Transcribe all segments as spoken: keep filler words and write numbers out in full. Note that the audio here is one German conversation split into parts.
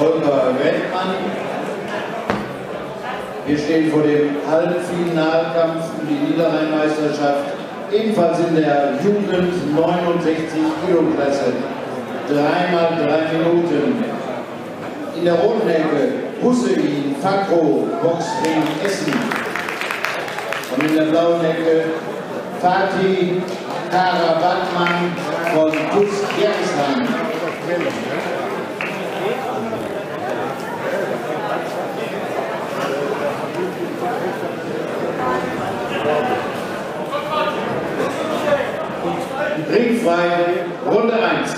Holger Wendmann. Wir stehen vor dem Halbfinalkampf um die Niederrhein-Meisterschaft, ebenfalls in der Jugend neunundsechzig Kilo Klasse. Dreimal drei Minuten. In der roten Ecke Hussein Fakhro, Boxring Essen. Und in der blauen Ecke Fatih Karabatman von TuS Gerresheim. Ringfrei, Runde eins.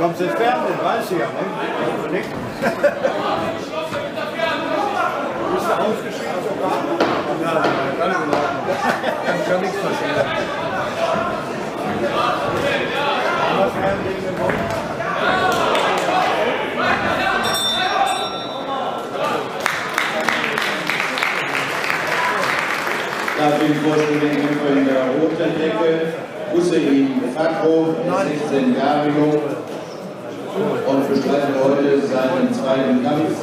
Kommt ins Fernsehen, weißt du ja, ne? Nicht. Bist du ausgeschrieben sogar? Nein, nein, nein, kann ich schon nichts verstehen. Was Fernsehen gemacht? Darf ich vorstellen, in der roten Decke Hussein Fakhro, sechzehn Jahre jung, und bestreitet heute seinen zweiten Kampf.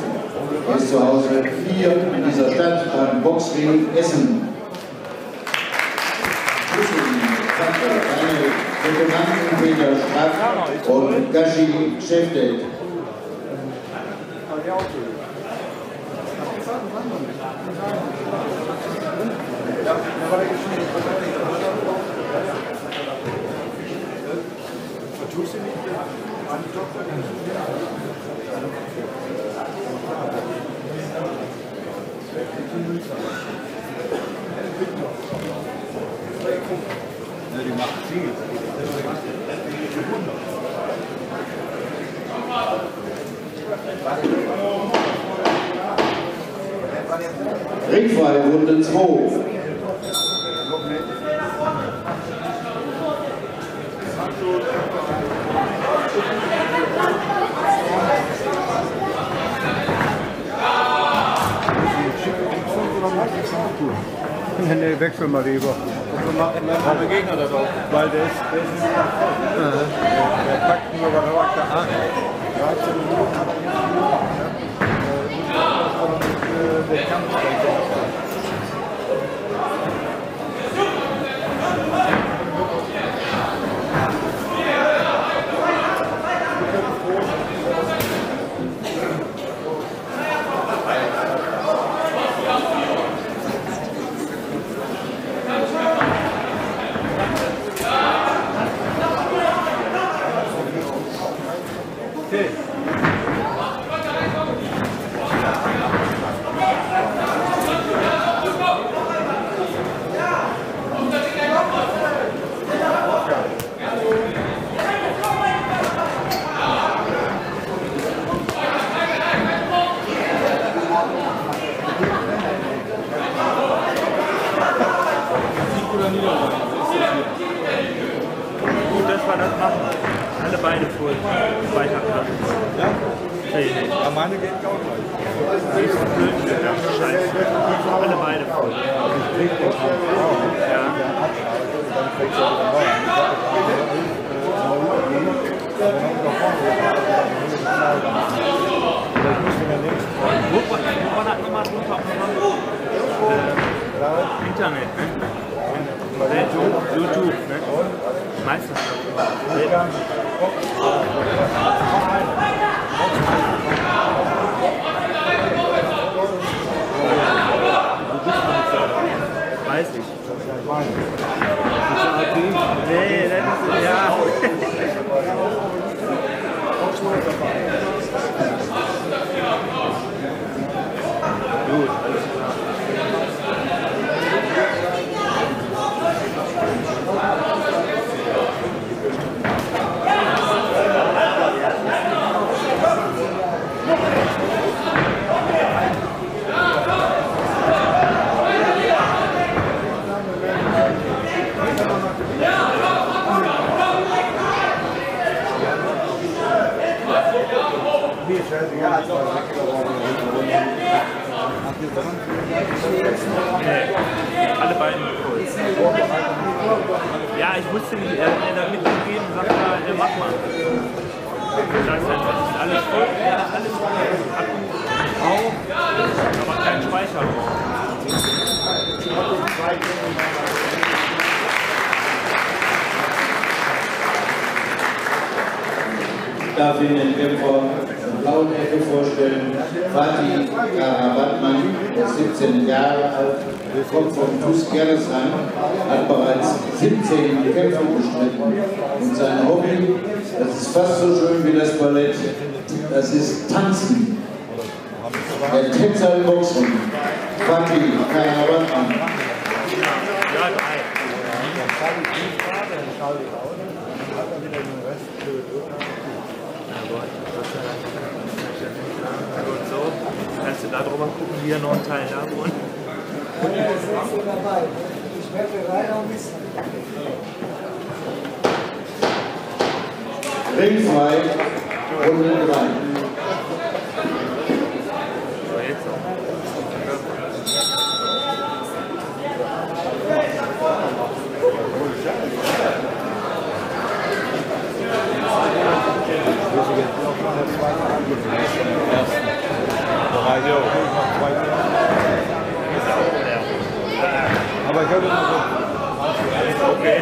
Er ist zu Hause vier in dieser Stadt beim Boxring Essen. Hussein Fakhro, seine Dekomanten Peter Straff und Gashi Schäftet. Die macht sie. Ringfrei, Runde zwei. Ja, ne, wechseln wir lieber. Haben wir Gegner dabei? Weil der ist. Der packt nur bei der Wacke an. Der Kampf darf ich den Kämpfer von blauen Ecke vorstellen. Fatih Karabatman, siebzehn Jahre alt, kommt von TuS Gerresheim, hat bereits siebzehn Kämpfe bestritten. Und sein Hobby, das ist fast so schön wie das Ballett, das ist Tanzen. Der Tänzer im Boxring, Fatih Karabatman. Kannst du da drüber gucken, hier noch einen Teil davon? Ja, ich bin dabei. Ich werde rein auch ein bisschen. Ringfrei, Runde drei. So, jetzt auch. Aber ich habe noch okay. Okay.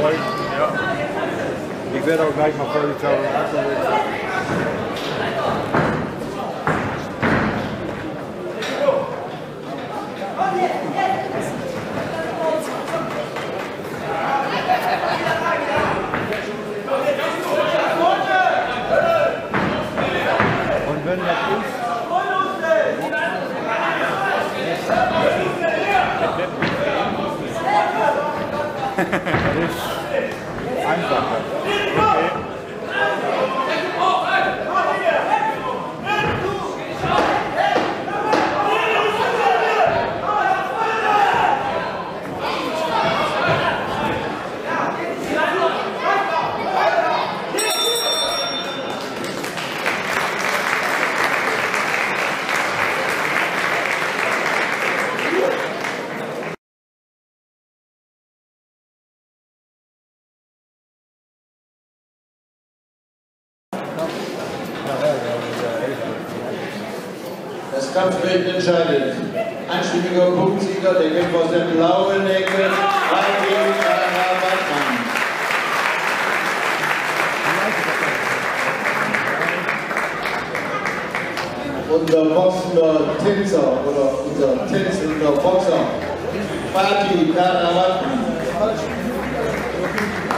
freuen. Ja. Ich werde auch gleich mal vor die Tafel ansetzen. Und wenn das ist, das ist einfacher. Okay. Das Kampfbild entscheidet. Einstimmiger Punktsieger, der Kämpfer aus der blauen Ecke, Fatih Karabatman. Unser boxender Tänzer oder unser tänzender Boxer, Fatih Karabatman.